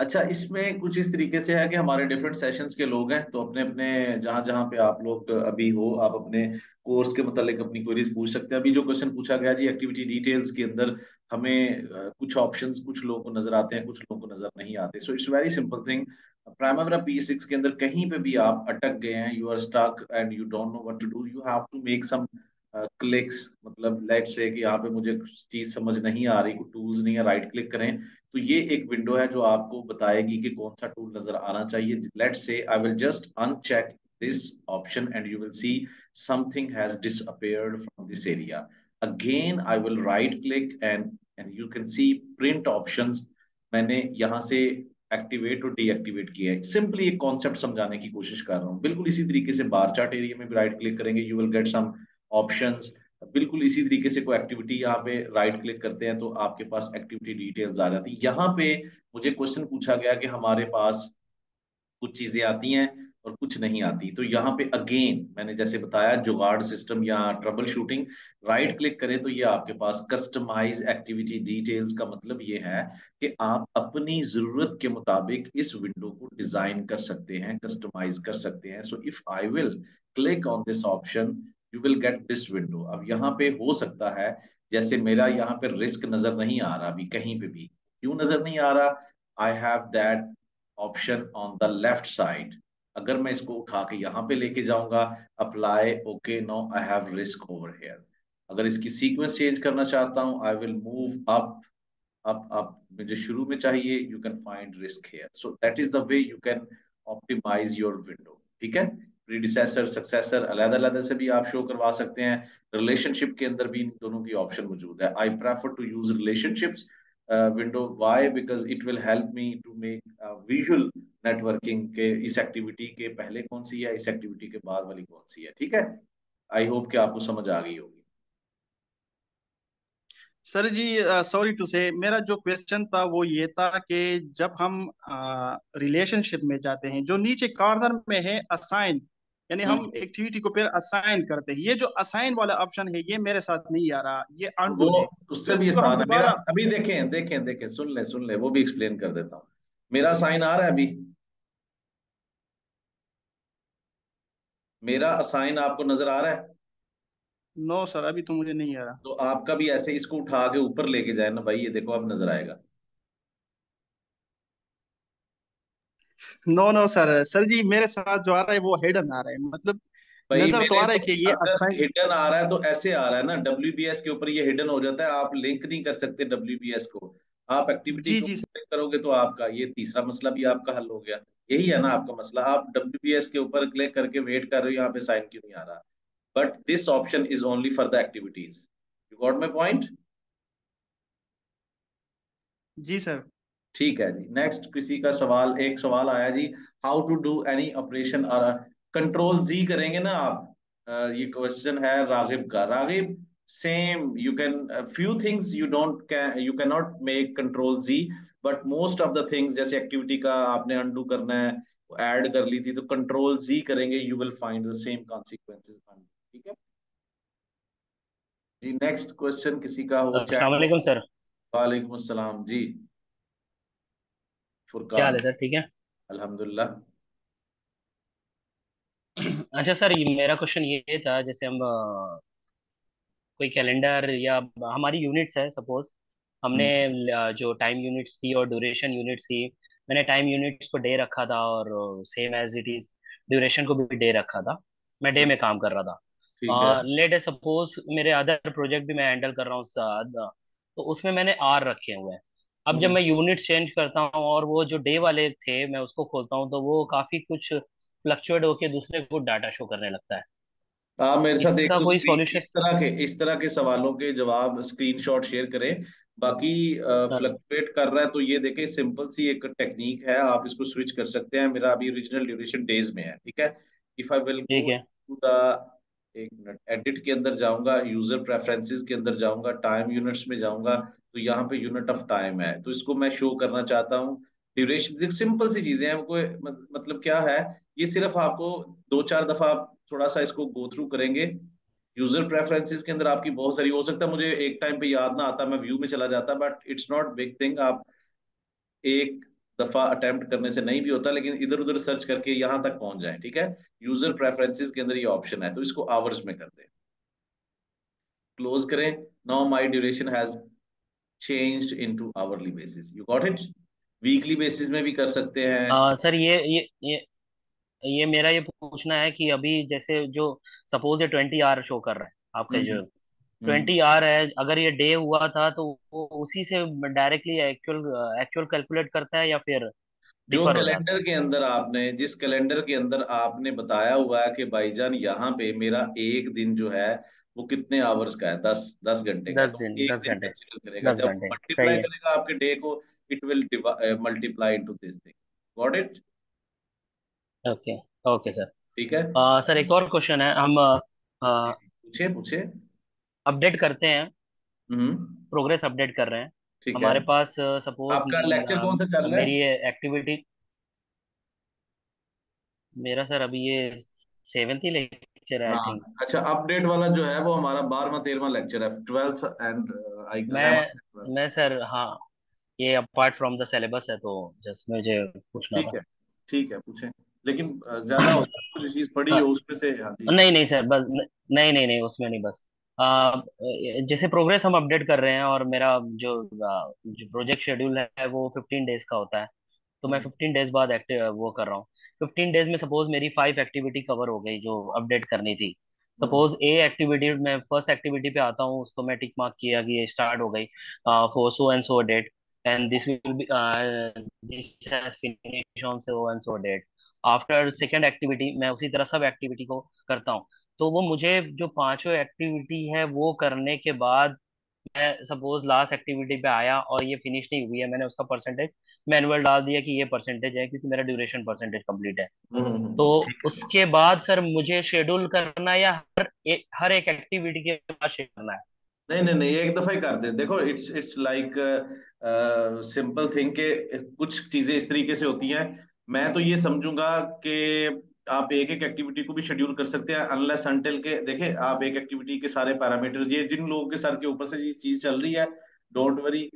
अच्छा, इसमें कुछ इस तरीके से है कि हमारे डिफरेंट सेशंस के लोग हैं, तो अपने अपने जहां जहां पे आप लोग अभी हो, आप अपने कोर्स के मतलब अपनी क्वेरीज पूछ सकते हैं। अभी जो क्वेश्चन पूछा गया जी एक्टिविटी डिटेल्स के अंदर, हमें कुछ ऑप्शंस कुछ लोगों को नजर आते हैं, कुछ लोगों को नजर नहीं आते। So it's very simple thing. Primavera P6 के अंदर कहीं पे भी आप अटक गए हैं, you are stuck and you don't know what to do, you have to make some clicks. मतलब लेट्स से कि यहाँ पे मुझे चीज समझ नहीं आ रही, टूल्स नहीं है, राइट क्लिक करें तो ये एक विंडो है जो आपको बताएगी कि कौन सा टूल नजर आना चाहिए। Let's say I will just uncheck this option and you will see something has disappeared from this area. Again I will right click and you can see print options. मैंने यहाँ से एक्टिवेट और deactivate किया है, simply एक concept समझाने की कोशिश कर रहा हूँ। बिल्कुल इसी तरीके से बार चार्ट एरिया में भी राइट क्लिक करेंगे, you will get some options. बिल्कुल इसी तरीके से कोई एक्टिविटी यहाँ पे राइट क्लिक करते हैं तो आपके पास एक्टिविटी डिटेल्स आ जाती है। यहाँ पे मुझे क्वेश्चन पूछा गया कि हमारे पास कुछ चीजें आती हैं और कुछ नहीं आती, तो यहाँ पे अगेन मैंने जैसे बताया जुगाड़ सिस्टम या ट्रबल शूटिंग, राइट क्लिक करें तो ये आपके पास कस्टमाइज एक्टिविटी डिटेल्स का मतलब ये है कि आप अपनी जरूरत के मुताबिक इस विंडो को डिजाइन कर सकते हैं, कस्टमाइज कर सकते हैं। So if I will click on this option You will get this window। अब यहाँ पे हो सकता है जैसे मेरा यहाँ पे रिस्क नजर नहीं आ रहा, अभी कहीं पे भी क्यों नजर नहीं आ रहा? I have that option on the left side। अगर मैं इसको उठा के यहाँ पे लेके जाऊंगा, apply, okay, now I have risk over here। अगर इसकी सीक्वेंस चेंज करना चाहता हूँ, I will move up, मुझे शुरू में चाहिए, you can find risk here। So that is the way you can optimize your window। ठीक है, प्रीडिसेसर सक्सेसर अलग-अलग से भी आप शो करवा सकते हैं। रिलेशनशिप के अंदर भी इन दोनों की ऑप्शन मौजूद है। I prefer to use relationships window, why? Because it will help me to make visual networking के इस एक्टिविटी के पहले कौन सी है, इस एक्टिविटी के बाद वाली कौन सी है। ठीक है, आई होप कि आपको समझ आ गई होगी। सर जी सॉरी टू से, मेरा जो क्वेश्चन था वो ये था कि जब हम रिलेशनशिप में जाते हैं, जो नीचे कॉर्नर में है असाइन, यानी हम एक्टिविटी को फिर असाइन करते हैं, ये जो असाइन वाला ऑप्शन है ये मेरे साथ नहीं आ रहा, ये अंडू है। उससे भी आसान है मेरा। अभी देखें देखें देखें, सुन ले, वो भी एक्सप्लेन कर देता हूँ। मेरा असाइन आ रहा है अभी, मेरा असाइन आपको नजर आ रहा है? नो सर, अभी तो मुझे नहीं आ रहा। तो आपका भी ऐसे इसको उठा के ऊपर लेके जाए ना भाई, ये देखो अब नजर आएगा। नो सर जी, मेरे साथ जो आ रहा है वो हिडन आ रहा है। मतलब नजर तो आ रहा है कि ये हिडन आ रहा है, तो ऐसे आ रहा है ना, WBS के ऊपर ये हिडन हो जाता है, आप लिंक नहीं कर सकते WBS को। आप एक्टिविटी करोगे तो आपका ये तीसरा मसला भी आपका हल हो गया। यही है ना आपका मसला, आप WBS के ऊपर क्लिक करके वेट कर रहे हो यहाँ पे साइन क्यों नहीं आ रहा। But this option is only for the activities. You got my point? जी सर। ठीक है जी। Next किसी का सवाल, एक सवाल आया जी, how to do any operation or control Z करेंगे ना आप। ये question है रागिब का। रागिब same, you can few things you cannot make control Z, but most of the things जैसे activity का आपने undo करना है, add कर ली थी तो control Z करेंगे, you will find the same consequences। ठीक है जी। नेक्स्ट क्वेश्चन किसी का हो। अस्सलाम वालेकुम सर। वालेकुम अस्सलाम जी। फुरकान, क्या हाल है सर? ठीक है अल्हम्दुलिल्लाह। अच्छा सर, ये मेरा क्वेश्चन ये था, जैसे हम कोई कैलेंडर या हमारी यूनिट्स है, सपोज हमने जो टाइम यूनिट्स थी और ड्यूरेशन यूनिट्स थी, मैंने टाइम यूनिट्स को डे रखा था और same as it is duration को भी डे रखा था, मैं डे में काम कर रहा था। लेट है सपोज मेरे अदर प्रोजेक्ट भी मैं हैंडल कर रहा हूँ साथ, तो उसमें मैंने आर रखे हुए हैं। अब जब मैं यूनिट चेंज करता हूँ और वो जो डे वाले थे मैं उसको खोलता हूँ तो वो काफी कुछ फ्लक्चुएट होके दूसरे को डाटा शो करने लगता है। मेरे साथ एक कोई सॉल्यूशन? इस तरह के सवालों के जवाब स्क्रीनशॉट शेयर करें। बाकी फ्लक्चुएट कर रहा है तो ये देखें, सिंपल सी एक टेक्निक है, आप इसको स्विच कर सकते हैं। मेरा अभी ओरिजिनल ड्यूरेशन डेज में है। ठीक है, इफ आई विल एक मिनट एडिट के अंदर जाऊंगा, यूजर प्रेफरेंसेस के अंदर जाऊंगा, टाइम यूनिट्स में जाऊंगा तो यहाँ पे यूनिट ऑफ टाइम है, तो इसको मैं शो करना चाहता हूँ। ड्यूरेशन सिंपल सी चीजें हैं, मतलब क्या है, ये सिर्फ आपको 2-4 दफा आप थोड़ा सा इसको गो थ्रू करेंगे। यूजर प्रेफरेंसेस के अंदर आपकी बहुत सारी, हो सकता है मुझे एक टाइम पे याद ना आता, मैं व्यू में चला जाता, but it's not big thing. आप एक दफा अटेम्प्ट करने से नहीं भी होता, लेकिन इधर उधर सर्च करके यहाँ तक पहुंच जाए। ठीक है, यूजर प्रेफरेंसेस के अंदर ये ऑप्शन है, तो इसको आवर्स में कर दें। क्लोज करें। Now my duration has changed into hourly basis. You got it. Weekly basis में भी कर सकते हैं। सर ये मेरा ये पूछना है कि अभी जैसे जो सपोज ये 20 आवर शो कर रहा है, आपके जो 20 आवर है, अगर ये डे हुआ था तो वो उसी से डायरेक्टली एक्चुअल कैलकुलेट करता है या फिर जो कैलेंडर के अंदर आपने, जिस कैलेंडर के अंदर आपने बताया हुआ है कि भाईजान यहाँ पे मेरा एक दिन जो है वो कितने आवर्स का है, 10 घंटे का, तो एक दिन करेगा, जब मल्टीप्लाई करेगा आपके डे को, it will multiply into this thing. Got it. Okay okay sir, ठीक है। सर एक और क्वेश्चन है, हम पूछे अपडेट करते हैं, प्रोग्रेस अपडेट कर रहे हैं। हमारे पास सपोज आपका लेक्चर कौन सा चल रहा है? मेरी एक्टिविटी मेरा सर अभी ये 7th ही लेक्चर है। अच्छा, अपडेट वाला जो है वो हमारा 12वां 13वां लेक्चर है, 12th एंड मैं सर हाँ ये अपार्ट फ्रॉम द सिलेबस है, तो जस्ट मुझे पूछना था। ठीक है पूछें, लेकिन ज्यादा कुछ चीज पड़ी हो उसमें से। नहीं सर, बस नहीं उसमें नहीं, बस जैसे प्रोग्रेस हम अपडेट कर रहे हैं और मेरा जो प्रोजेक्ट शेड्यूल है वो 15 डेज का होता है, तो मैं 15 डेज बाद एक्टिव वो कर रहा हूँ। 15 डेज में सपोज मेरी 5 एक्टिविटी कवर हो गई जो अपडेट करनी थी। सपोज ए एक्टिविटी, मैं फर्स्ट एक्टिविटी पे आता हूँ, उसको मैं टिक मार्क किया कि ये स्टार्ट हो गई for so and so date and this will be this has finished on so and so date. After second activity मैं उसी तरह सब एक्टिविटी को करता हूँ, तो वो मुझे जो 5वीं एक्टिविटी है वो करने के बाद मैं सपोज लास्ट एक्टिविटी पे आया और ये फिनिश नहीं हुई है, मैंने उसका परसेंटेज मैनुअल डाल दिया कि ये परसेंटेज है क्योंकि मेरा ड्यूरेशन परसेंटेज कंप्लीट है। तो उसके बाद सर मुझे शेड्यूल करना या हर एक एक्टिविटी के बाद शेड्यूल करना है? नहीं, एक दफा ही कर दे। देखो इट्स लाइक सिंपल थिंग के कुछ चीजें इस तरीके से होती हैं। मैं तो ये समझूंगा कि आप एक एक्टिविटी को भी शेड्यूल कर सकते हैं, अनलेस अनटिल के देखें आप एक एक्टिविटी के सारे पैरामीटर्स, ये जिन लोगों के सर के ऊपर से ये चीज चल रही है, डोंट वरी।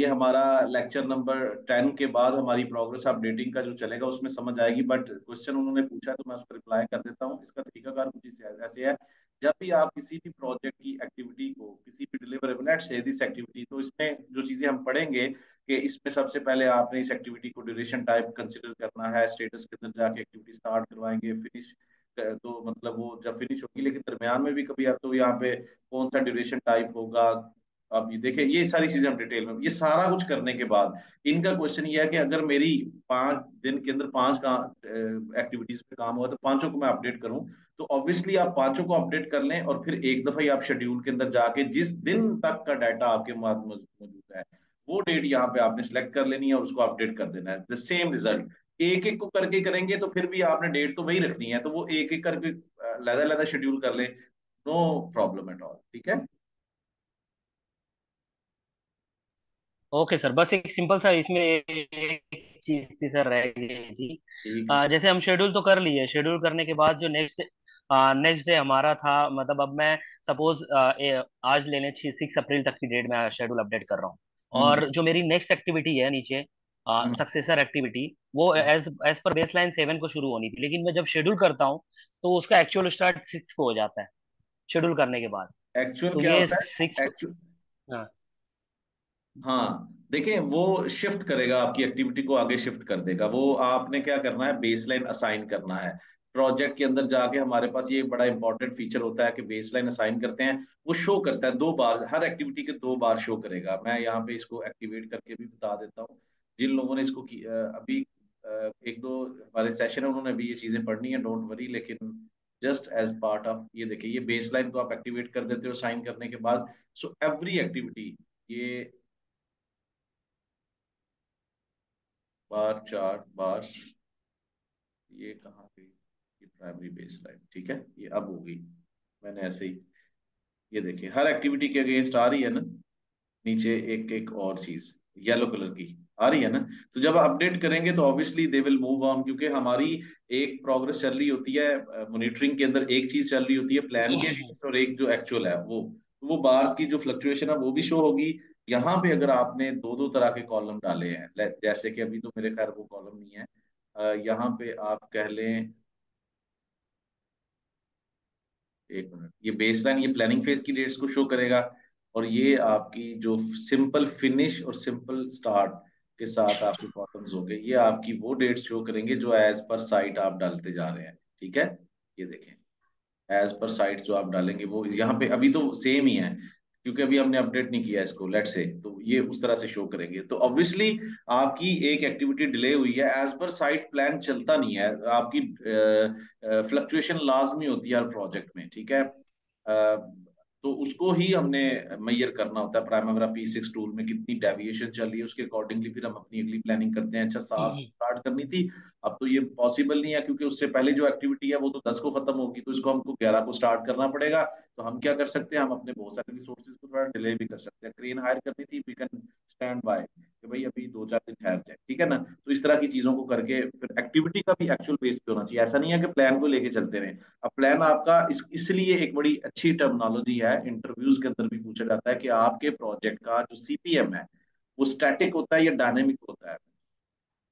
ये हमारा लेक्चर नंबर 10 के बाद हमारी प्रोग्रेस अपडेटिंग का जो चलेगा उसमें समझ आएगी। बट क्वेश्चन उन्होंने पूछा तो मैं उसको रिप्लाई कर देता हूँ। इसका तरीकाकार कुछ ऐसे है, जब भी आप किसी भी प्रोजेक्ट की एक्टिविटी को, किसी भी डिलीवरेबल एक्टिविटी, तो इसमें जो चीजें हम पढ़ेंगे कि इसमें सबसे पहले आपने इस एक्टिविटी को ड्यूरेशन टाइप कंसिडर करना है, स्टेटस के अंदर जाके एक्टिविटी स्टार्ट करवाएंगे, फिनिश तो मतलब वो जब फिनिश होगी, लेकिन दरम्यान में भी कभी आप तो यहाँ पे कौन सा ड्यूरेशन टाइप होगा, आप ये देखें, ये सारी चीजें हम डिटेल में। ये सारा कुछ करने के बाद इनका क्वेश्चन ये है कि अगर मेरी 5 दिन के अंदर 5 एक्टिविटीज पे काम हुआ तो 5 को मैं अपडेट करूं, तो ऑब्वियसली आप 5 को अपडेट कर लें और फिर एक दफा ही आप शेड्यूल के अंदर जाके जिस दिन तक का डाटा आपके मौजूद है वो डेट यहाँ पे आपने सिलेक्ट कर लेनी है और उसको अपडेट कर देना है। द सेम रिजल्ट एक को करके करेंगे तो फिर भी आपने डेट तो वही रखनी है, तो वो एक करके लहदा शेड्यूल कर ले, नो प्रॉब्लम एट ऑल। ठीक है, ओके सर। बस एक सिंपल सा इसमें एक चीज थी सर, रह गई थी। जैसे हम शेड्यूल तो कर लिए, शेड्यूल करने के बाद जो नेक्स्ट डे हमारा था, मतलब अब मैं सपोज आज ले लें 6 अप्रैल तक की डेट में शेड्यूल अपडेट कर रहा हूँ, और जो मेरी नेक्स्ट एक्टिविटी है नीचे सक्सेसर एक्टिविटी, वो एज पर बेसलाइन 7 को शुरू होनी थी, लेकिन मैं जब शेड्यूल करता हूँ तो उसका एक्चुअल स्टार्ट 6 को हो जाता है शेड्यूल करने के बाद। एक्चुअल तो क्या होता है? 6 हाँ देखिए, वो शिफ्ट करेगा, आपकी एक्टिविटी को आगे शिफ्ट कर देगा। वो आपने क्या करना है, बेसलाइन असाइन करना है। प्रोजेक्ट के अंदर जाके हमारे पास ये बड़ा इंपॉर्टेंट फीचर होता है कि बेसलाइन असाइन करते हैं, वो शो करता है 2 बार, हर एक्टिविटी के 2 बार शो करेगा। मैं यहाँ पे इसको एक्टिवेट करके भी बता देता हूँ, जिन लोगों ने इसको अभी 1-2 हमारे सेशन है उन्होंने अभी ये चीजें पढ़नी है, डोंट वरी। लेकिन जस्ट एज पार्ट ऑफ ये देखिए, ये बेसलाइन को आप एक्टिवेट कर देते हो साइन करने के बाद। सो एवरी एक्टिविटी, ये बार चार्ट बार, ये कहाँ पे, ये प्राइमरी बेसलाइन, ठीक है, ये अब होगी। मैंने ऐसे ही ये देखिए हर एक्टिविटी के अगेंस्ट आ रही है ना नीचे एक और चीज येलो कलर की आ रही है ना, तो जब अपडेट करेंगे तो obviously they will move on, क्योंकि हमारी एक प्रोग्रेस चल रही होती है मॉनिटरिंग के अंदर, एक चीज चल रही होती है प्लान के और एक जो एक्चुअल है वो बार्स की जो फ्लक्चुएशन है वो भी शो होगी, यहाँ पे अगर आपने दो तरह के कॉलम डाले हैं, जैसे कि अभी तो मेरे ख्याल वो कॉलम नहीं है, यहाँ पे आप कह लें, एक मिनट, ये बेसलाइन ये प्लानिंग फेज की डेट्स को शो करेगा और ये आपकी जो सिंपल फिनिश और सिंपल स्टार्ट के साथ आपके कॉलम्स होंगे, ये आपकी वो डेट्स शो करेंगे जो एज पर साइट आप डालते जा रहे हैं। ठीक है, ये देखें एज पर साइट जो आप डालेंगे वो यहाँ पे अभी तो सेम ही है क्योंकि अभी हमने अपडेट नहीं किया इसको, लेट्स से, तो ये उस तरह से शो करेंगे। तो ऑब्वियसली आपकी एक एक्टिविटी डिले हुई है, एज पर साइट प्लान चलता नहीं है, आपकी फ्लक्चुएशन लाजमी होती है हर प्रोजेक्ट में। ठीक है, तो उसको ही हमने मेजर करना होता है प्राइमावेरा P6 टूल में, कितनी डेविएशन चल रही है उसके अकॉर्डिंगली फिर हम अपनी अगली प्लानिंग करते हैं। अच्छा, साफ स्टार्ट करनी थी, अब तो ये पॉसिबल नहीं है क्योंकि उससे पहले जो एक्टिविटी है वो तो 10 को खत्म होगी, तो इसको हमको 11 को स्टार्ट करना पड़ेगा। तो हम क्या कर सकते हैं, हम अपने बहुत सारे रिसोर्सेज को थोड़ा डिले भी कर सकते हैं। क्रेन हायर करनी थी, वी कैन स्टैंड बाय कि भाई अभी 2-4 दिन ठहर जाए। ठीक है ना, तो इस तरह की चीजों को करके फिर एक्टिविटी का भी एक्चुअल बेस पे होना चाहिए। ऐसा नहीं है कि प्लान को लेके चलते रहे। अब प्लान आपका इसलिए एक बड़ी अच्छी टर्मिनोलॉजी है, इंटरव्यूज के अंदर भी पूछा जाता है कि आपके प्रोजेक्ट का जो CPM है वो स्टैटिक होता है या डायनेमिक होता है।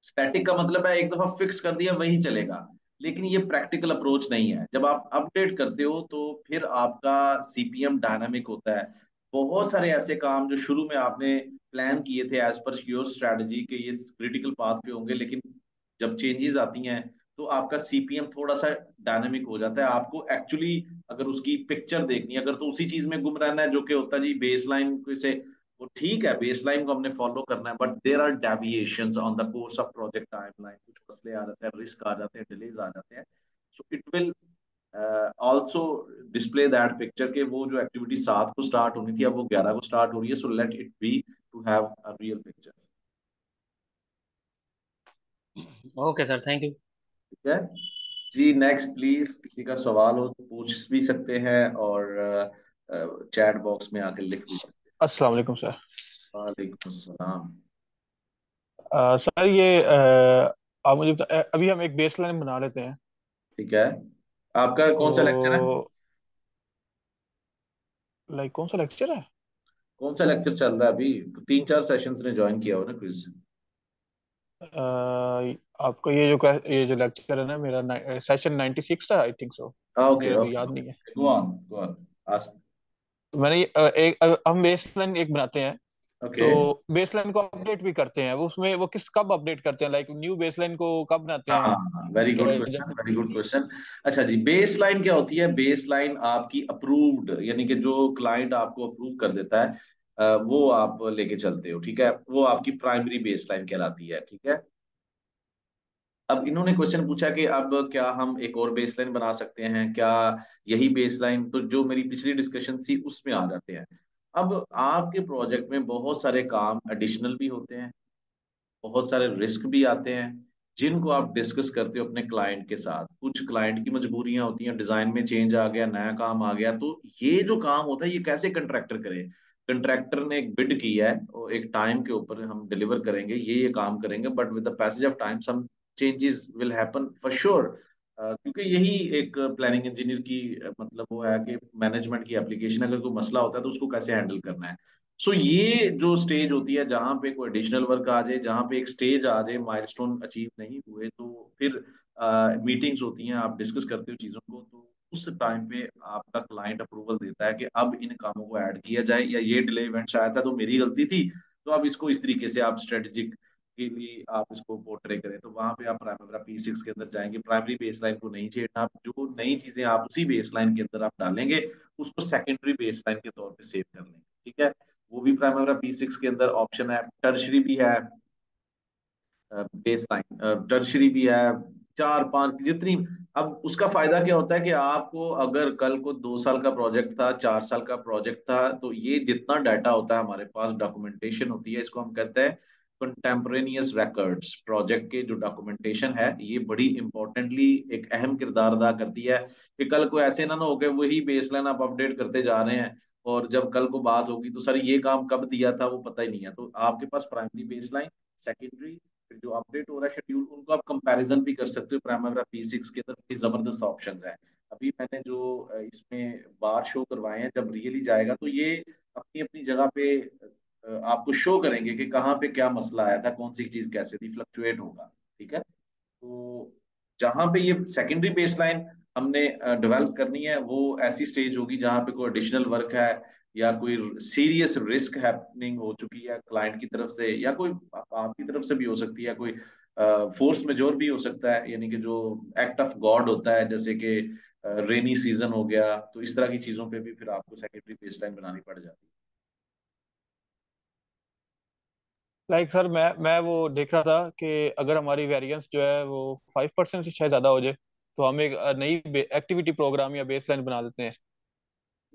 स्टैटिक का मतलब है एक दफा फिक्स कर दिया वही चलेगा, लेकिन ये प्रैक्टिकल अप्रोच नहीं है। जब आप अपडेट करते हो तो फिर आपका CPM डायनामिक होता है। बहुत सारे ऐसे काम जो शुरू में आपने प्लान किए थे एज पर योर स्ट्रेटजी के ये क्रिटिकल पाथ पे होंगे, लेकिन जब चेंजेस आती हैं तो आपका CPM थोड़ा सा डायनेमिक हो जाता है। आपको एक्चुअली अगर उसकी पिक्चर देखनी है, अगर तो उसी चीज में गुम रहना है जो कि होता है जी बेसलाइन से, वो ठीक है बेसलाइन को हमने फॉलो करना है, but there are deviations on the course of project timeline, कुछ मसले आ जाते हैं, रिस्क आ जाते हैं, डिलेज आ जाते हैं। So it will also display that picture के वो जो एक्टिविटी 7 को स्टार्ट होनी थी अब वो 11 को स्टार्ट हो रही है। So let it be to have a real picture. Okay sir, thank you. ठीक है जी, नेक्स्ट प्लीज, किसी का सवाल हो तो पूछ भी सकते हैं और चैट बॉक्स में आकर लिख भी सकते हैं। अस्सलाम वालेकुम सर। वालेकुम सलाम सर। ये आप मुझे अभी हम एक बेसलाइन बना लेते हैं। ठीक है, आपका कौन सा लेक्चर है? लाइक कौन सा लेक्चर चल रहा है अभी? 3-4 सेशंस ने ज्वाइन किया हो ना क्विज। आपका ये जो लेक्चर है ना, मेरा सेशन 96 था आई थिंक सो। ओके, याद नहीं है। गो ऑन मैंने हम बेसलाइन एक बनाते हैं। तो बेसलाइन को अपडेट भी करते हैं, उसमें वो कब अपडेट करते हैं, लाइक न्यू बेसलाइन को कब बनाते हैं? Very good question. अच्छा जी, बेसलाइन क्या होती है? बेसलाइन आपकी अप्रूव्ड, यानी कि जो क्लाइंट आपको अप्रूव कर देता है वो आप लेके चलते हो। ठीक है, वो आपकी प्राइमरी बेसलाइन कहलाती है। ठीक है, अब इन्होंने क्वेश्चन पूछा कि अब क्या हम एक और बेसलाइन बना सकते हैं, क्या यही बेसलाइन? तो जो मेरी पिछली डिस्कशन थी उसमें आ जाते हैं। अब आपके प्रोजेक्ट में बहुत सारे काम एडिशनल भी होते हैं, बहुत सारे रिस्क भी आते हैं जिनको आप डिस्कस करते हो अपने क्लाइंट के साथ। कुछ क्लाइंट की मजबूरियां होती हैं, डिजाइन में चेंज आ गया, नया काम आ गया, तो ये जो काम होता है ये कैसे कंट्रैक्टर करे? कंट्रैक्टर ने एक बिड किया है और एक टाइम के ऊपर हम डिलीवर करेंगे, ये काम करेंगे, but with the passage of time some changes will happen for sure. क्योंकि यही एक प्लानिंग इंजीनियर की मतलब वो है कि मैनेजमेंट की एप्लीकेशन, अगर कोई मसला होता है तो उसको कैसे हैंडल करना है। सो ये जो स्टेज होती है जहाँ पे कोई एडिशनल वर्क आ जाए, जहाँ पे एक स्टेज आ जाए माइलस्टोन अचीव नहीं हुए, तो फिर मीटिंग्स होती हैं, आप डिस्कस करते हो चीज़ों को, तो उस टाइम पे आपका क्लाइंट अप्रूवल देता है कि अब इन कामों को ऐड किया जाए, या ये डिले इवेंट्स आया था तो मेरी गलती थी, तो अब इसको इस तरीके से आप स्ट्रेटेजिक के लिए आप इसको पोर्ट्रे करें। तो वहां पे आप प्राइमरी P6 के अंदर जाएंगे, प्राइमरी बेसलाइन को नहीं छेड़ना, आप जो नई चीजें आप उसी बेसलाइन के अंदर आप डालेंगे उसको सेकेंडरी बेसलाइन के तौर पे सेव कर लेंगे। ठीक है, वो भी प्राइमरी P6 के अंदर ऑप्शन है। टर्शरी भी है, बेसलाइन टर्शरी भी है, 4-5 जितनी। अब उसका फायदा क्या होता है कि आपको अगर कल को 2 साल का प्रोजेक्ट था, 4 साल का प्रोजेक्ट था, तो ये जितना डाटा होता है हमारे पास, डॉक्यूमेंटेशन होती है, इसको हम कहते हैं कंटेम्परेनियस रिकॉर्ड्स। प्रोजेक्ट के जो डॉक्यूमेंटेशन है ये बड़ी इंपॉर्टेंटली एक अहम किरदार अदा करती है कि कल को ऐसे ना हो कि वही बेसलाइन आप अपडेट करते जा रहे हैं और जब कल को बात होगी तो सर ये काम कब दिया था वो पता ही नहीं है। तो आपके पास प्राइमरी बेसलाइन, सेकेंडरी, फिर जो अपडेट हो रहा है शेड्यूल, उनको आप कंपैरिजन भी कर सकते हो। प्राइमरी P6 के अंदर जबरदस्त ऑप्शंस हैं। अभी मैंने जो इसमें बार शो करवाए हैं, जब रियली जाएगा तो ये अपनी अपनी जगह पे आपको शो करेंगे कि कहाँ पे क्या मसला आया था, कौन सी चीज कैसे थी, फ्लक्चुएट होगा। ठीक है, तो जहाँ पे ये सेकेंडरी बेसलाइन हमने डेवलप करनी है वो ऐसी स्टेज होगी जहाँ पे कोई एडिशनल वर्क है या कोई सीरियस रिस्क हैपनिंग हो चुकी है क्लाइंट की तरफ से या कोई आपकी तरफ से भी हो सकती है, कोई फोर्स मेजोर भी हो सकता है, यानी कि जो एक्ट ऑफ गॉड होता है जैसे कि रेनी सीजन हो गया, तो इस तरह की चीजों पे भी फिर आपको सेकेंडरी बेसलाइन बनानी पड़ जाती है। लाइक सर मैं वो देख रहा था कि अगर हमारी वेरिएंस जो है वो 5% से शायद ज्यादा हो जाए तो हम एक नई एक्टिविटी प्रोग्राम या बेसलाइन बना देते हैं,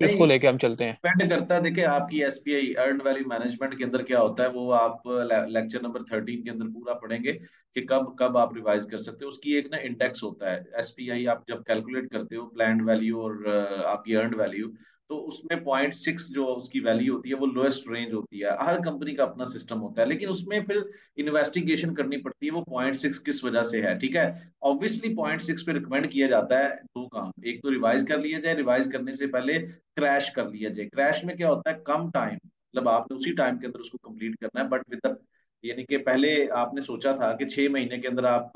इसको लेके हम चलते हैं। डिपेंड करता है, देखिए आपकी एसपीआई अर्न वैल्यू मैनेजमेंट के अंदर क्या होता है वो आप लेक्चर नंबर 13 के अंदर पूरा पढ़ेंगे कि कब कब आप रिवाइज कर सकते हो। उसकी एक ना इंडेक्स होता है एसपीआई, आप जब कैलकुलेट करते हो प्लान्ड वैल्यू और आपकी अर्न वैल्यू, तो उसमें 0.6 जो उसकी वैल्यू होती है वो लोएस्ट रेंज होती है। हर कंपनी का अपना सिस्टम होता है, लेकिन उसमें फिर इन्वेस्टिगेशन करनी पड़ती है वो 0.6 किस वजह से है। ठीक है, ऑब्वियसली 0.6 पे रिकमेंड किया जाता है दो काम, एक तो रिवाइज कर लिया जाए, रिवाइज करने से पहले क्रैश कर लिया जाए। क्रैश में क्या होता है, कम टाइम, मतलब आपने उसी टाइम के अंदर उसको कंप्लीट करना है, बट विद यानी कि पहले आपने सोचा था कि 6 महीने के अंदर आप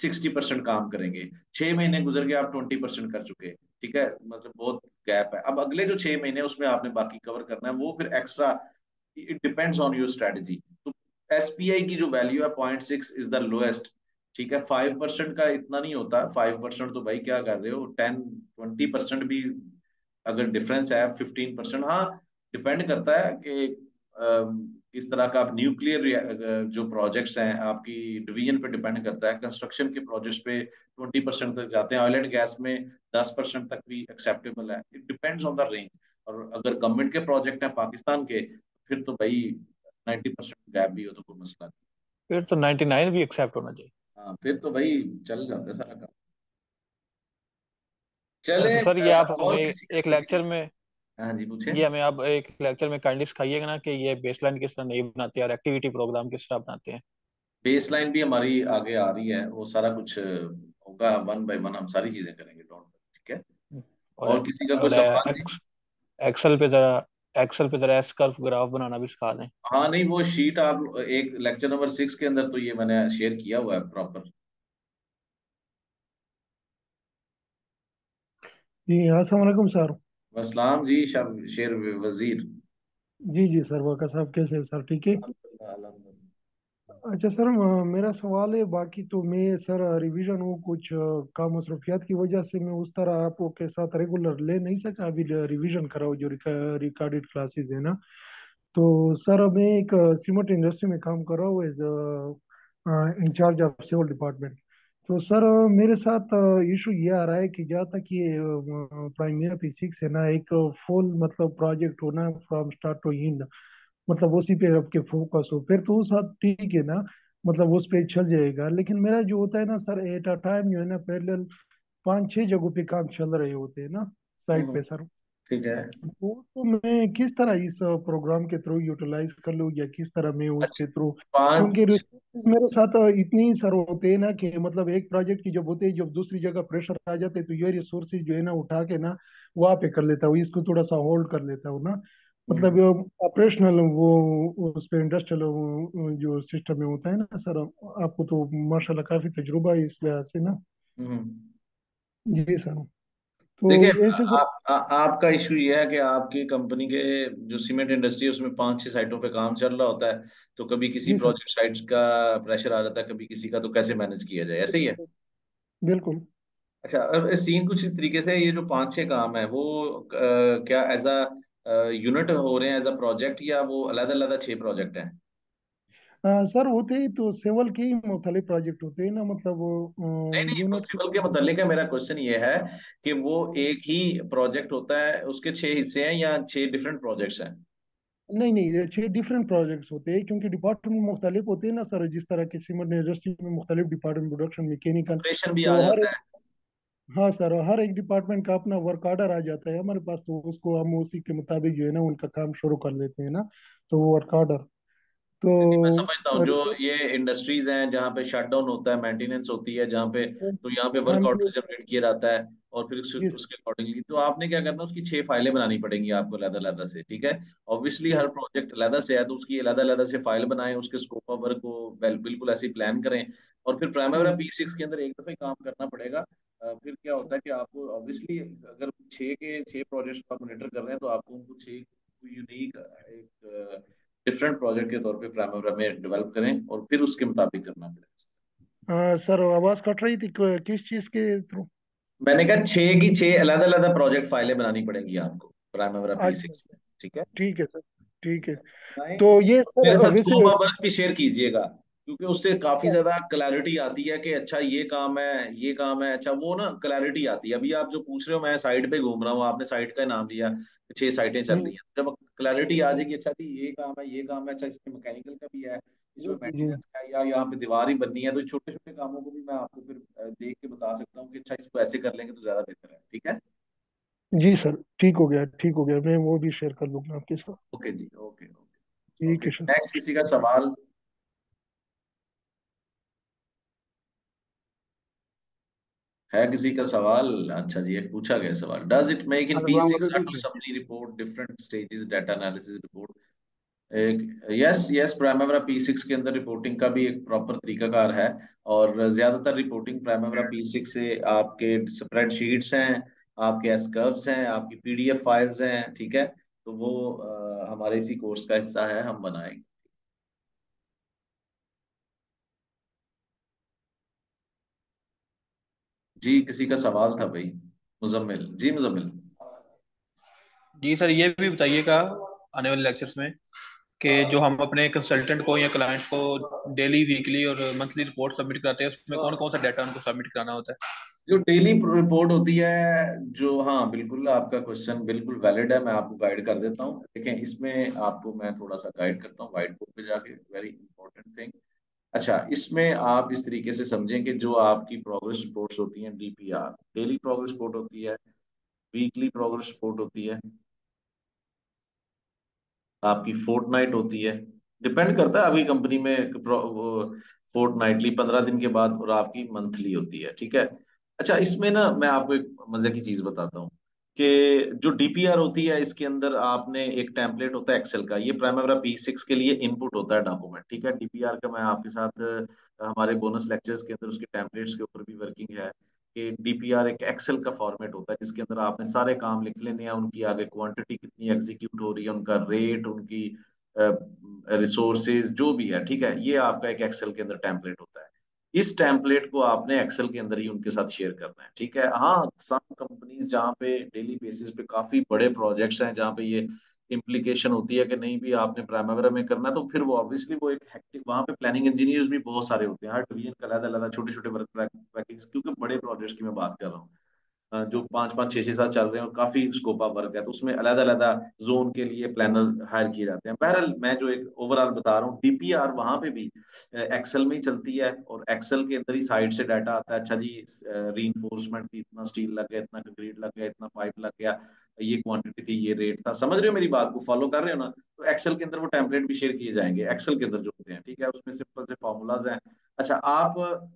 60% काम करेंगे, 6 महीने गुजर के आप 20% कर चुके। ठीक है, मतलब बहुत गैप है। अब अगले जो 6 महीने उसमें आपने बाकी कवर करना है, वो फिर extra, it depends on your strategy. तो एसपीआई की जो वैल्यू है 0.6 इज द लोएस्ट। ठीक है, 5% का इतना नहीं होता, 5% तो भाई क्या कर रहे हो, 10-20% भी अगर डिफरेंस है, 15%। हाँ, डिपेंड करता है कि इस तरह का आप न्यूक्लियर जो प्रोजेक्ट्स हैं आपकी डिवीजन पे डिपेंड करता है। कंस्ट्रक्शन के प्रोजेक्ट्स पे 20% तक जाते हैं, ऑयल एंड गैस में 10% तक भी एक्सेप्टेबल है, it depends on the range. और अगर गवर्नमेंट के प्रोजेक्ट हैं पाकिस्तान के, फिर तो भाई 90% गैप भी हो तो कोई मसला नहीं, फिर तो 99 भी एक्सेप्ट होना चाहिए। हाँ, फिर तो भाई चल जाता है सारा काम। चले तो सर ये आप हमें एक लेक्चर में, हाँ जी पूछे, ये हमें आप एक लेक्चर में काइंडली सिखाइएगा ना कि ये बेसलाइन किस तरह नहीं बनाते हैं और एक्टिविटी प्रोग्राम किस तरह बनाते हैं। बेसलाइन भी हमारी आगे आ रही है, वो सारा कुछ होगा, वन बाय वन हम सारी चीजें करेंगे। ठीक है, और किसी का कुछ सवाल? एक्सेल पे जरा एस कर्व ग्राफ बनाना भी सिखा दें। हाँ नहीं, वो शीट आप एक लेक्चर नंबर 6 के अंदर तो ये मैंने शेयर किया हुआ है प्रॉपर। जी अस्सलाम वालेकुम सर। अस्सलाम जी शेर वजीर। जी जी सर, वाका साहब कैसे हैं सर? ठीक है। अच्छा सर, मेरा सवाल है, बाकी तो मैं सर रिवीजन हूँ, कुछ काम मसरूफियात की वजह से मैं उस तरह आपको के साथ रेगुलर ले नहीं सका। अभी रिवीजन कराओ जो रिकॉर्डेड क्लासेस है ना, तो सर मैं एक सीमेंट इंडस्ट्री में काम कर रहा हूँ as in charge of civil department. तो सर मेरे साथ इशू ये आ रहा है कि जहाँ तक ये प्राइमवेरा P6 है ना, एक फुल मतलब प्रोजेक्ट होना फ्रॉम स्टार्ट टू एंड, मतलब उसी पे आपके फोकस हो, फिर तो साथ ठीक है ना, मतलब उस पे चल जाएगा। लेकिन मेरा जो होता है ना सर, एट अ टाइम जो है ना पैरेलल 5-6 जगहों पे काम चल रहे होते हैं ना साइड पे सर। ठीक है, तो मैं किस तरह इस प्रोग्राम के थ्रू यूटिलाइज कर लूं या किस तरह मैं उसके थ्रू, क्योंकि रिसोर्सेज मेरे साथ इतनी सर होते हैं ना कि मतलब एक प्रोजेक्ट की जब होते हैं, जब दूसरी जगह प्रेशर आ जाते हैं, तो ये रिसोर्सेज जो है ना उठा के ना वहाँ पे कर लेता हूँ, इसको थोड़ा सा होल्ड कर लेता हूँ ना, मतलब ऑपरेशनल वो उस पर इंडस्ट्रियल जो सिस्टम में होता है ना सर, आपको तो माशाल्लाह काफी तजुर्बा है इस लिहाज से ना। जी सर, देखिए आपका इशू ये है कि आपकी कंपनी के जो सीमेंट इंडस्ट्री है उसमें 5-6 साइटों पे काम चल रहा होता है, तो कभी किसी प्रोजेक्ट साइट का प्रेशर आ जाता है, कभी किसी का, तो कैसे मैनेज किया जाए, ऐसे ही है। बिल्कुल। अच्छा, अब सीन कुछ इस तरीके से, ये जो 5-6 काम है वो क्या एज अ यूनिट हो रहे हैं एज अ प्रोजेक्ट, या वो अलग-अलग 6 प्रोजेक्ट है? सर होते ही तो सिविल के ही मुख्तलिफ प्रोजेक्ट होते हैं ना, मतलब नहीं, वो सिविल के मुतालिक है। मेरा क्वेश्चन ये है कि वो एक ही प्रोजेक्ट होता है, उसके 6 हिस्से हैं या 6 डिफरेंट प्रोजेक्ट्स हैं? नहीं, 6 डिफरेंट प्रोजेक्ट्स होते हैं, क्योंकि डिपार्टमेंट मुख्तलिफ होते हैं ना सर, जिस तरह की सीमेंट इंडस्ट्री में मुख्तलिफ डिपार्टमेंट, प्रोडक्शन, मैकेनिकल, ऑपरेशन भी आ जाता है। हाँ सर, हर एक डिपार्टमेंट का अपना वर्क ऑर्डर आ जाता है हमारे पास, तो उसको हम उसी के मुताबिक जो है ना उनका काम शुरू कर लेते हैं ना, तो वो वर्क ऑर्डर तो मैं समझता हूँ जो ये इंडस्ट्रीज हैं जहाँ पे शटडाउन होता है, मेंटेनेंस होती है जहाँ पे, तो यहाँ पे वर्क ऑर्डर जनरेट किया जाता है और फिर उसके अकॉर्डिंगली तो आपने क्या करना, उसकी 6 फाइलें बनानी पड़ेंगी आपको अलग-अलग से। ठीक है, ऑब्वियसली हर प्रोजेक्ट अलग से है तो उसकी अलग-अलग से फाइल बनाएं, उसके स्कोप ऑफ वर्क को बिल्कुल ऐसे प्लान करें और फिर प्राइमवेरा P6 के अंदर एक दफे काम करना पड़ेगा। फिर क्या होता है कि आपको ऑब्वियसली अगर 6 प्रोजेक्ट्स आप मॉनिटर कर रहे हैं तो आपको उनको 6 यूनिक एक डिफरेंट प्रोजेक्ट के तौर पे प्राइमवेरा में डेवलप करें और फिर उसके मुताबिक करना पड़ेगा। सर आवाज कट रही थी, किस चीज के थ्रू? मैंने कहा 6 की 6 अलग-अलग प्रोजेक्ट फाइलें बनानी पड़ेंगी आपको प्राइमवेरा P6 में। ठीक है, ठीक है सर, ठीक है। तो ये वर्क भी शेयर कीजिएगा क्योंकि उससे काफी ज्यादा क्लैरिटी आती है कि अच्छा ये काम है, ये काम है, अच्छा वो ना क्लैरिटी आती है। अभी आप जो पूछ रहे हो, मैं साइट पे घूम रहा हूँ, आपने साइट का नाम लिया, 6 साइटें चल रही हैं, जब क्लैरिटी आ जाएगी अच्छा जी ये काम है, ये काम है, अच्छा इसमें मैकेनिकल का भी है, इसमें मेंटेनेंस का, या यहाँ पे दीवार ही बननी है, तो छोटे छोटे कामों को भी मैं आपको फिर देख के बता सकता हूँ कि अच्छा इसको ऐसे कर लेंगे तो ज्यादा बेहतर है। ठीक है जी सर, ठीक हो गया, ठीक हो गया, मैं वो भी शेयर कर लूंगा आपके साथ। ओके जी, ओके ओके, ठीक है। नेक्स्ट किसी का सवाल? है किसी का सवाल? अच्छा जी, एक पूछा गया सवाल, does it make in P6 a summary report, different stages, data analysis report? Yes yes, Primavera P6 के अंदर रिपोर्टिंग का भी एक प्रॉपर तरीकाकार है और ज्यादातर रिपोर्टिंग प्राइमवेरा P6 से आपके स्प्रेडशीट्स हैं, आपके एसकर्व्स हैं, आपकी PDF फाइल्स हैं। ठीक है, तो वो हमारे इसी कोर्स का हिस्सा है, हम बनाएंगे। जी किसी का सवाल था भाई, मुजम्मिल जी, मुजम्मिल जी। सर ये भी बताइएगा आने वाले लेक्चर्स में कि जो हम अपने कंसल्टेंट को या क्लाइंट को डेली, वीकली और मंथली रिपोर्ट सबमिट कराते हैं, उसमें कौन कौन सा डाटा उनको सबमिट कराना होता है? जो डेली रिपोर्ट होती है जो, हाँ बिल्कुल, आपका क्वेश्चन बिल्कुल वैलिड है, मैं आपको गाइड कर देता हूँ। देखें इसमें आपको मैं थोड़ा सा गाइड करता हूँ, व्हाइट बोर्ड पे जाके, वेरी इंपॉर्टेंट थिंग। अच्छा, इसमें आप इस तरीके से समझें कि जो आपकी प्रोग्रेस रिपोर्ट्स होती हैं, DPR डेली प्रोग्रेस रिपोर्ट होती है, वीकली प्रोग्रेस रिपोर्ट होती है, आपकी फोर्टनाइट होती है, डिपेंड करता है अभी कंपनी में, फोर्टनाइटली 15 दिन के बाद, और आपकी मंथली होती है। ठीक है, अच्छा इसमें ना मैं आपको एक मजे की चीज बताता हूँ कि जो DPR होती है इसके अंदर आपने एक टेम्पलेट होता है एक्सेल का, ये प्राइमवेरा P6 के लिए इनपुट होता है डॉक्यूमेंट। ठीक है, DPR का मैं आपके साथ हमारे बोनस लेक्चर्स के अंदर उसके टेम्पलेट्स के ऊपर भी वर्किंग है कि DPR एक एक्सेल का फॉर्मेट होता है जिसके अंदर आपने सारे काम लिख लेने हैं, उनकी आगे क्वांटिटी कितनी एग्जीक्यूट हो रही है, उनका रेट, उनकी रिसोर्सेज जो भी है। ठीक है, ये आपका एक एक्सेल के अंदर टेम्पलेट होता है, इस टेम्पलेट को आपने एक्सेल के अंदर ही उनके साथ शेयर करना है। ठीक है, हाँ सम कंपनीज जहाँ पे डेली बेसिस पे काफी बड़े प्रोजेक्ट्स हैं जहाँ पे ये इम्प्लीकेशन होती है कि नहीं भी आपने प्राइमवेरा में करना, तो फिर वो ऑब्वियसली वो एक हेक्टिक, वहाँ पे प्लानिंग इंजीनियर्स भी बहुत सारे होते हैं, हर डिवीजन का अलग अलग छोटे छोटे वर्क पैकेज, क्योंकि बड़े प्रोजेक्ट्स की मैं बात कर रहा हूँ जो 5-5, 6-7 चल रहे हैं और काफी स्कोपा वर्क है, तो उसमें अलग अलग जोन के लिए प्लानर हायर किए जाते हैं। बहरहाल मैं जो एक ओवरऑल बता रहा हूँ, DPR वहां पे भी एक्सेल में ही चलती है और एक्सेल के अंदर ही साइड से डाटा आता है। अच्छा जी रीइंफोर्समेंट थी, इतना स्टील लग गया, इतना कंक्रीट लग गया, इतना पाइप लग गया, ये क्वांटिटी थी, ये रेट था। समझ रहे हो मेरी बात को, फॉलो कर रहे हो ना? तो एक्सेल के अंदर वो टेम्पलेट भी शेयर किए जाएंगे, एक्सेल के अंदर जो होते हैं। ठीक है, उसमें सिंपल से फॉर्मूलाज हैं। अच्छा, आप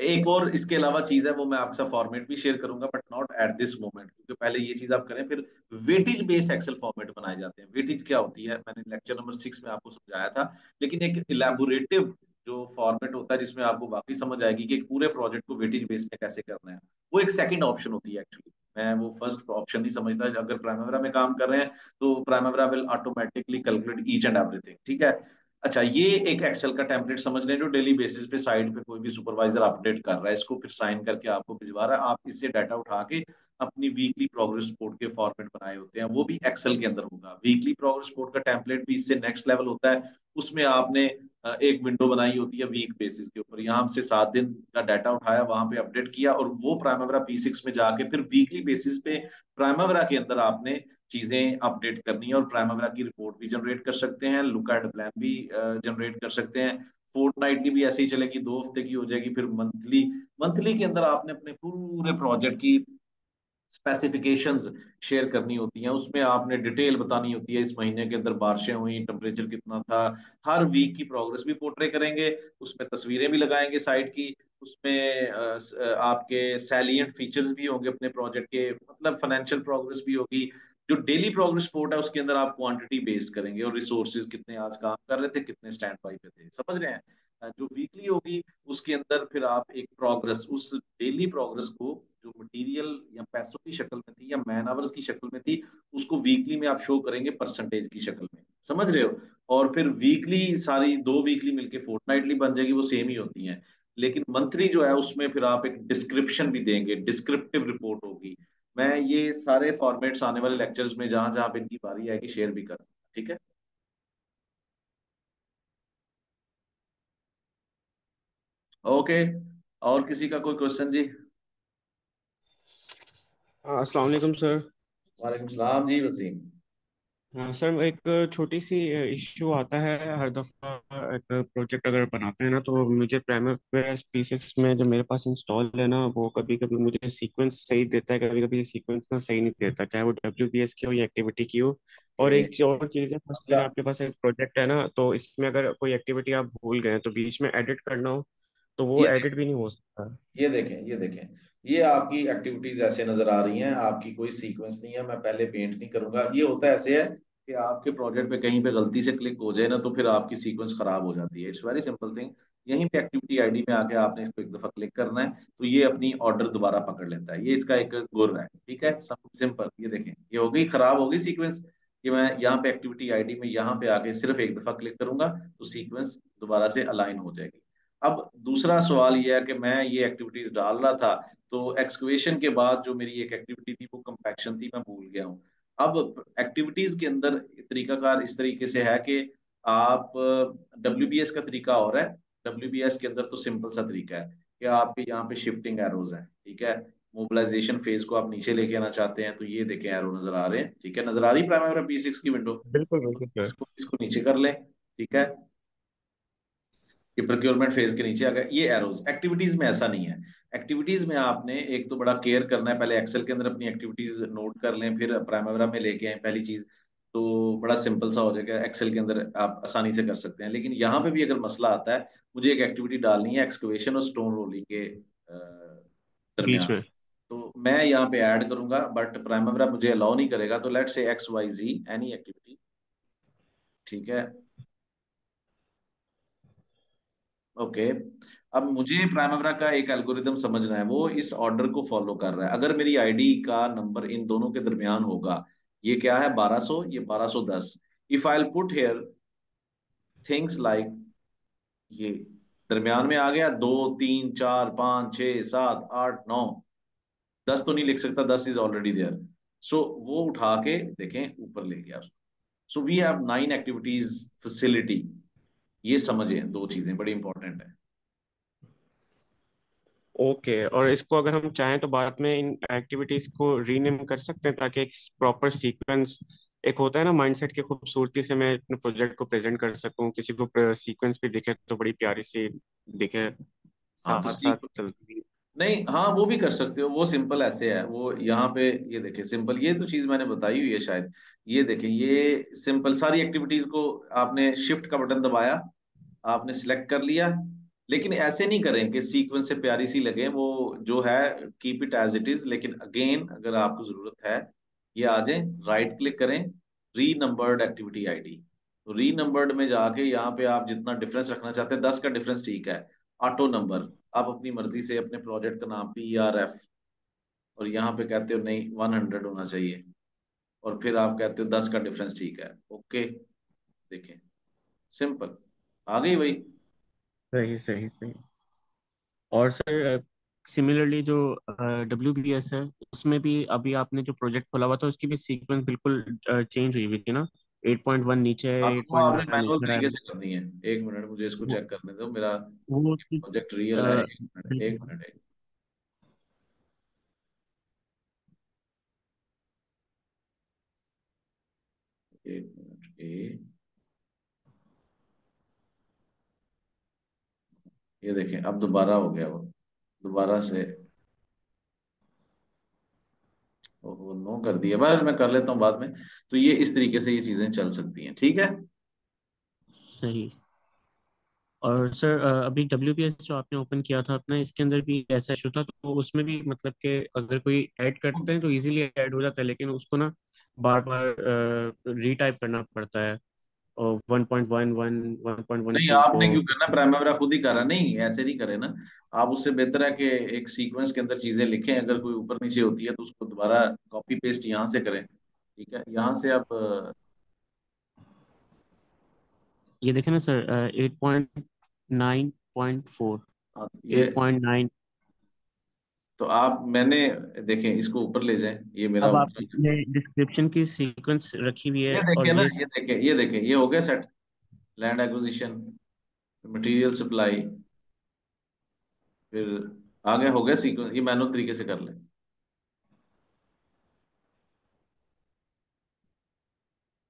एक और इसके अलावा चीज है वो मैं आपके साथ फॉर्मेट भी शेयर करूंगा, but not at this moment, क्योंकि पहले ये चीज आप करें। फिर वेटेज बेस एक्सेल फॉर्मेट बनाए जाते हैं। वेटेज क्या होती है मैंने लेक्चर नंबर 6 में आपको समझाया था, लेकिन एक इलैबोरेटिव जो फॉर्मेट होता है जिसमें आपको वाकई समझ आएगी कि पूरे प्रोजेक्ट को वेटेज बेस में कैसे करना है, वो एक सेकंड ऑप्शन होती है। एक्चुअली मैं वो फर्स्ट ऑप्शन नहीं समझता। अगर प्राइमवेरा में काम कर रहे हैं तो Primavera will automatically calculate each and everything. ठीक है, अच्छा ये एक एक्सेल का टेम्पलेट समझ लें जो डेली बेसिस पे साइड पे कोई भी सुपरवाइजर अपडेट कर रहा है, इसको फिर साइन करके आपको भिजवा रहा है। आप इससे डाटा उठा के अपनी वीकली प्रोग्रेस रिपोर्ट के फॉर्मेट बनाए होते हैं, वो भी एक्सेल के अंदर होगा। वीकली प्रोग्रेस रिपोर्ट का टेम्पलेट भी इससे नेक्स्ट लेवल होता है, उसमें आपने एक विंडो बनाई होती है वीक बेसिस के ऊपर, यहाँ से 7 दिन का डाटा उठाया, वहां पे अपडेट किया और वो प्राइमवेरा P6 में जाके फिर वीकली बेसिस पे प्राइमवेरा के अंदर आपने चीजें अपडेट करनी है और प्राइमवेरा की रिपोर्ट भी जनरेट कर सकते हैं, लुक एट प्लान भी जनरेट कर सकते हैं। फोर्टनाइटली भी ऐसे ही चलेगी, 2 हफ्ते की हो जाएगी, फिर मंथली के अंदर आपने अपने पूरे प्रोजेक्ट की स्पेसिफिकेशंस शेयर करनी होती हैं, उसमें आपने डिटेल बतानी होती है इस महीने के अंदर बारिशें हुई, टेम्परेचर कितना था, हर वीक की प्रोग्रेस भी पोर्ट्रे करेंगे, उसमें तस्वीरें भी लगाएंगे साइट की, उसमें आपके सैलिएंट फीचर्स भी होंगे अपने प्रोजेक्ट के, मतलब फाइनेंशियल प्रोग्रेस भी होगी। जो डेली प्रोग्रेस रिपोर्ट है उसके अंदर आप क्वांटिटी बेस्ड करेंगे और रिसोर्सेज कितने आज काम कर रहे थे, कितने स्टैंड बाई पे थे, समझ रहे हैं। जो वीकली होगी उसके अंदर फिर आप एक प्रोग्रेस, उस डेली प्रोग्रेस को जो मटेरियल या पैसों की शक्ल में थी या मैन आवर्स की शक्ल में थी, उसको वीकली में आप शो करेंगे परसेंटेज की शक्ल में, समझ रहे हो। और फिर वीकली सारी दो वीकली मिलके फोर्टनाइटली बन जाएगी, वो सेम ही होती है, लेकिन मंथली जो है उसमें फिर आप एक डिस्क्रिप्शन भी देंगे, डिस्क्रिप्टिव रिपोर्ट होगी। मैं ये सारे फॉर्मेट्स आने वाले लेक्चर्स में जहां जहां पे इनकी बारी आएगी शेयर भी करूँ, ठीक है। ओके, और किसी का कोई क्वेश्चन? जी अस्सलाम वालेकुम सर। वालेकुम सलाम जी वसीम। हाँ सर, एक छोटी सी इश्यू आता है हर दफ़ा, एक प्रोजेक्ट अगर बनाते हैं ना, तो मुझे प्राइमवेरा P6 में जो मेरे पास इंस्टॉल है ना, वो कभी कभी मुझे सीक्वेंस सही देता है, कभी कभी सीक्वेंस ना सही नहीं देता, चाहे वो WBS की हो या एक्टिविटी की हो। और एक और चीज़ है, जैसे आपके पास एक प्रोजेक्ट है ना, तो इसमें अगर कोई एक्टिविटी आप भूल गए तो बीच में एडिट करना हो तो वो एडिट भी नहीं हो सकता। ये देखें, ये देखें, ये आपकी एक्टिविटीज ऐसे नजर आ रही हैं, आपकी कोई सीक्वेंस नहीं है। मैं पहले पेंट नहीं करूंगा, ये होता है ऐसे है कि आपके प्रोजेक्ट पे कहीं पे गलती से क्लिक हो जाए ना, तो फिर आपकी सीक्वेंस खराब हो जाती है। It's very simple thing. यहीं पे एक्टिविटी आईडी में आके आपने इसको एक दफा क्लिक करना है तो ये अपनी ऑर्डर दोबारा पकड़ लेता है, ये इसका एक गुर है, ठीक है, सिंपल। ये देखें, ये हो गई, खराब हो गई सीक्वेंस। कि मैं यहाँ पे एक्टिविटी आईडी में यहाँ पे आके सिर्फ एक दफा क्लिक करूंगा तो सीक्वेंस दोबारा से अलाइन हो जाएगी। अब दूसरा सवाल यह है कि मैं ये एक्टिविटीज डाल रहा था तो एक्सकवेशन के बाद जो मेरी एक एक्टिविटी थी वो कंपैक्शन थी, मैं भूल गया हूँ। अब एक्टिविटीज के अंदर तरीकाकार इस तरीके से है कि आप WBS का तरीका और है। WBS के अंदर तो सिंपल सा तरीका है कि आपके यहाँ पे शिफ्टिंग एरोज हैं, ठीक है। मोबिलाइजेशन फेज को आप नीचे लेके आना चाहते हैं तो ये देखें एरो नजर आ रहे हैं, ठीक है, नजर आ रही प्राइमवेरा P6 की विंडो। बिल्कुल इसको नीचे कर लें, ठीक है, ये प्रोक्योरमेंट फेज के नीचे आ गया ये एरोज। एक्टिविटीज में ऐसा नहीं है। एक्टिविटीज में आपने एक तो बड़ा केयर करना है, पहले एक्सेल के अंदर अपनी एक्टिविटीज नोट कर लें, फिर प्राइमवेरा में लेके आए पहली चीज, तो बड़ा सिंपल सा हो जाएगा, एक्सेल के अंदर आप आसानी से कर सकते हैं। लेकिन यहाँ पे भी अगर मसला आता है, मुझे एक एक्टिविटी डालनी है एक्सकवेशन और स्टोन रोलिंग के दरमियान, तो मैं यहाँ पे ऐड करूंगा बट प्राइमवेरा मुझे अलाउ नहीं करेगा, तो लेट्स से XYZ एनी एक्टिविटी, ठीक है, ओके। अब मुझे प्राइमवेरा का एक एल्गोरिदम समझना है, वो इस ऑर्डर को फॉलो कर रहा है। अगर मेरी आईडी का नंबर इन दोनों के दरमियान होगा, ये क्या है 1200, ये 1210, if I will put here things like, ये दरमियान में आ गया 2 3 4 5 6 7 8 9 10 तो नहीं लिख सकता, 10 इज ऑलरेडी देयर, सो वो उठा के देखें ऊपर ले गया। So we have 9 activities facility. ये समझें, दो चीजें बड़ी इंपॉर्टेंट है, ओके। और इसको अगर हम चाहें तो बाद में इन एक्टिविटीज को रीनेम कर सकते हैं ताकि एक प्रॉपर सीक्वेंस, एक होता है ना माइंडसेट की खूबसूरती से मैं अपने प्रोजेक्ट को प्रेजेंट कर सकूं, किसी को सीक्वेंस भी दिखे तो बड़ी प्यारी सी दिखे, साथ साथ चलती नहीं। हाँ वो भी कर सकते हो, वो सिंपल ऐसे है, वो यहाँ पे ये देखें सिंपल, ये तो चीज मैंने बताई हुई है शायद, ये देखें ये सिंपल सारी एक्टिविटीज को आपने शिफ्ट का बटन दबाया, आपने सिलेक्ट कर लिया। लेकिन ऐसे नहीं करें कि सीक्वेंस से प्यारी सी लगे, वो जो है keep it as it is. लेकिन अगेन अगर आपको जरूरत है, ये आ जाए, राइट क्लिक करें, री नंबर्ड एक्टिविटी आईडी, तो री नंबर्ड में जाके यहाँ पे आप जितना डिफरेंस रखना चाहते हैं, 10 का डिफरेंस ठीक है, ऑटो नंबर आप अपनी मर्जी से अपने प्रोजेक्ट का नाम PRF, और यहाँ पे कहते हो नहीं 100 होना चाहिए, और फिर आप कहते हो 10 का डिफरेंस ठीक है, ओके। देखें सिंपल आ गई भाई, सही सही सही। और सर सिमिलरली जो WBS है उसमें भी अभी आपने जो प्रोजेक्ट खोला हुआ था उसकी भी सीक्वेंस बिल्कुल चेंज हुई हुई थी ना, 8.1 नीचे है, 8.1 मैनुअल तरीके से करनी है। एक मिनट मुझे इसको चेक करने दो, मेरा प्रोजेक्ट रियल है, एक मिनट एक मिनट ए, ये देखें अब दोबारा हो गया, वो दोबारा से वो नो कर दिया, बहरहाल मैं कर लेता हूँ बाद में। तो ये इस तरीके से ये चीजें चल सकती हैं, ठीक है। सही। और सर अभी WBS जो आपने ओपन किया था अपना, इसके अंदर भी ऐसा इशू था, तो उसमें भी मतलब कि अगर कोई ऐड करते हैं तो इजीली ऐड हो जाता है, लेकिन उसको ना बार बार रीटाइप करना पड़ता है। और 1.11 नहीं, आपने क्यों करना, प्राइमेवरा खुद ही कर रहा। नहीं, ऐसे नहीं करे ना आप, उससे बेहतर है कि एक सीक्वेंस के अंदर चीजें लिखें, अगर कोई ऊपर नीचे होती है तो उसको दोबारा कॉपी पेस्ट यहाँ से करें, ठीक है। यहाँ से आप ये देखें ना सर 8.9.4 8.9, तो आप मैंने देखें इसको ऊपर ले जाएं, ये मेरा अब आपने डिस्क्रिप्शन की सीक्वेंस रखी हुई है। ये देखें ये हो गया set, land acquisition, material supply, फिर आगे हो गया सीक्वेंस। ये मैनुअल तरीके से कर ले,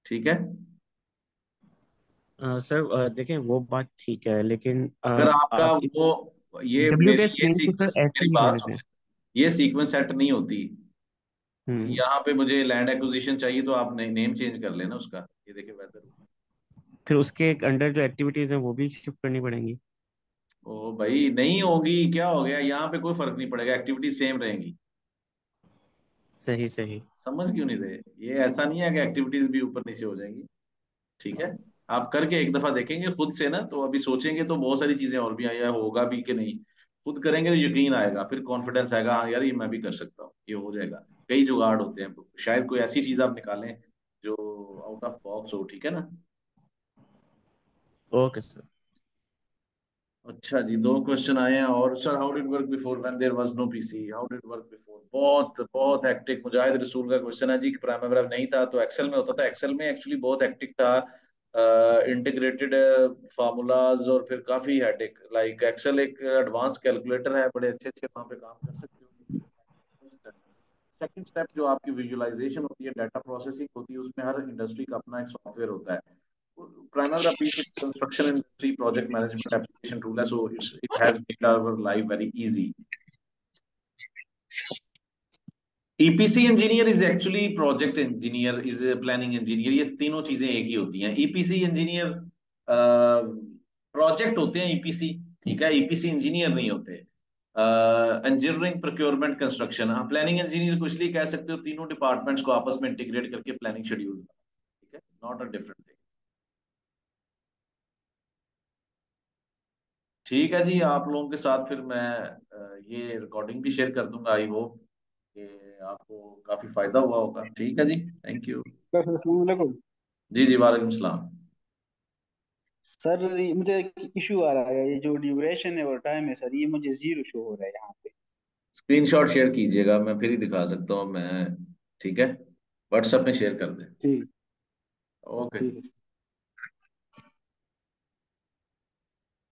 ठीक है। सर देखें वो बात ठीक है, लेकिन अगर आपका वो ये सीक्वेंस सेट नहीं होती, यहाँ पे मुझे लैंड एक्विजिशन चाहिए तो आप नेम चेंज कर लेना उसका। ये देखिए वेदर, फिर उसके अंडर जो एक्टिविटीज हैं वो भी शिफ्ट करनी पड़ेंगी। ओ भाई नहीं होगी, क्या हो गया, यहाँ पे कोई फर्क नहीं पड़ेगा, एक्टिविटी सेम रहेंगी। सही सही, समझ क्यों नहीं रहे, ये ऐसा नहीं है कि एक्टिविटीज भी ऊपर नीचे हो जाएंगी, ठीक है। आप करके एक दफा देखेंगे खुद से ना, तो अभी सोचेंगे तो बहुत सारी चीजें और भी आया होगा भी कि नहीं, खुद करेंगे तो यकीन आएगा, फिर कॉन्फिडेंस आएगा, हाँ यार ये मैं भी कर सकता हूँ, ये हो जाएगा। कई जुगाड़ होते हैं, शायद कोई ऐसी चीज आप निकालें जो आउट ऑफ बॉक्स हो, ठीक है ना। ओके सर, अच्छा जी, 2 क्वेश्चन आए हैं और। Sir how did work before when there was no PC, how did work before, बहुत बहुत हेक्टिक। मुजाहिद रसूल का क्वेश्चन है जी कि प्राइमेवरा नहीं था तो एक्सेल में होता था, एक्सेल में एक्चुअली बहुत हेक्टिक था, इंटीग्रेटेड फार्मूलाज और फिर काफी हेडेक। लाइक एक्सेल एक एडवांस कैलकुलेटर है, बड़े अच्छे अच्छे वहाँ पे काम कर सकते हो। सेकंड स्टेप जो आपकी विजुअलाइजेशन होती है, डाटा प्रोसेसिंग होती है, उसमें हर इंडस्ट्री का अपना एक सॉफ्टवेयर होता है। Primary piece construction industry project management application tool है, so it has made our life very easy. EPC engineer is actually project engineer, is a planning engineer, ये तीनों चीजें एक ही होती हैं। EPC engineer project होते हैं EPC, ठीक है, EPC engineer नहीं होते। engineering, procurement, construction, हाँ planning engineer को इसलिए कह सकते हो, तीनों departments को आपस में integrate करके planning schedule, ठीक है, not a different thing, ठीक है जी। आप लोगों के साथ फिर मैं ये रिकॉर्डिंग भी शेयर कर दूंगा, आई होप आपको काफी फायदा हुआ होगा, ठीक है जी, थैंक यू। जी जी वालेकुम सलाम। सर मुझे इशू आ रहा है, ये जो ड्यूरेशन है और टाइम है सर, ये मुझे जीरो शो हो रहा है यहाँ पे। स्क्रीनशॉट शेयर कीजिएगा, मैं फिर ही दिखा सकता हूँ मैं, ठीक है, व्हाट्सएप में शेयर कर दें, ठीक, ओके।